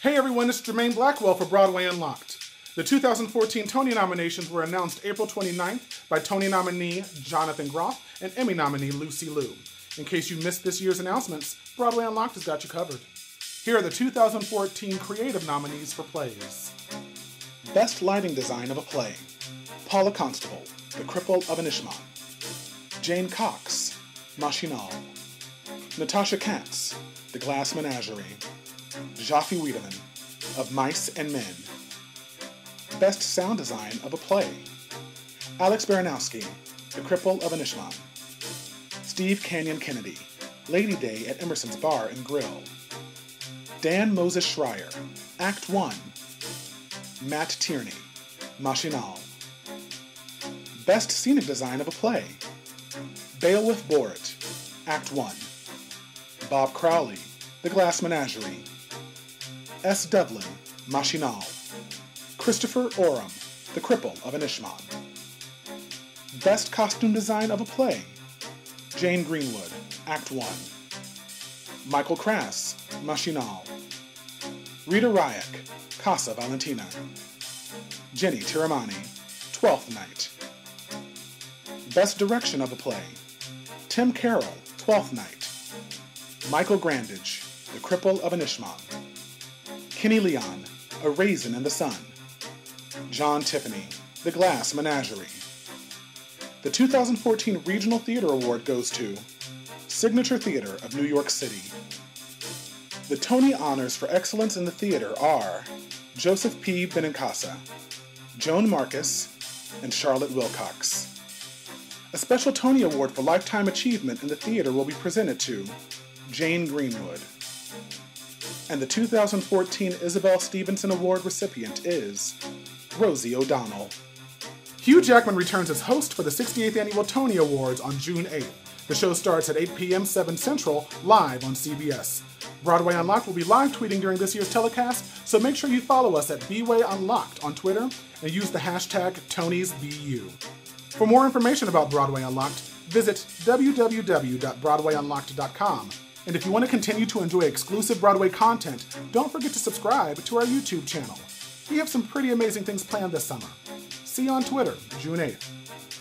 Hey everyone, it's Jermaine Blackwell for Broadway Unlocked. The 2014 TONY nominations were announced April 29th by TONY nominee Jonathan Groff and Emmy nominee Lucy Liu. In case you missed this year's announcements, Broadway Unlocked has got you covered. Here are the 2014 creative nominees for plays. Best Lighting Design of a Play: Paula Constable, The Cripple of Inishmaan; Jane Cox, Machinal; Natasha Katz, The Glass Menagerie; Jaffe Wiedemann, Of Mice and Men. Best Sound Design of a Play: Alex Baranowski, The Cripple of Inishmaan; Steve Canyon Kennedy, Lady Day at Emerson's Bar and Grill; Dan Moses Schreier, Act One; Matt Tierney, Machinal. Best Scenic Design of a Play: Beowulf Boritt, Act One; Bob Crowley, The Glass Menagerie; S. Devlin, Machinal; Christopher Oram, The Cripple of Inishmaan. Best Costume Design of a Play: Jane Greenwood, Act One; Michael Kras, Machinal; Rita Ryack, Casa Valentina; Jenny Tiramani, Twelfth Night. Best Direction of a Play: Tim Carroll, Twelfth Night; Michael Grandage, The Cripple of Inishmaan; Kenny Leon, A Raisin in the Sun; John Tiffany, The Glass Menagerie. The 2014 Regional Theater Award goes to Signature Theater of New York City. The TONY honors for excellence in the theater are Joseph P. Benincasa, Joan Marcus, and Charlotte Wilcox. A special TONY Award for Lifetime Achievement in the Theater will be presented to Jane Greenwood. And the 2014 Isabel Stevenson Award recipient is Rosie O'Donnell. Hugh Jackman returns as host for the 68th Annual TONY Awards on June 8th. The show starts at 8 p.m. 7 Central, live on CBS. Broadway Unlocked will be live tweeting during this year's telecast, so make sure you follow us at @BWayUnlocked on Twitter and use the hashtag TONYsBU. For more information about Broadway Unlocked, visit www.broadwayunlocked.com. And if you want to continue to enjoy exclusive Broadway content, don't forget to subscribe to our YouTube channel. We have some pretty amazing things planned this summer. See you on Twitter, June 8th.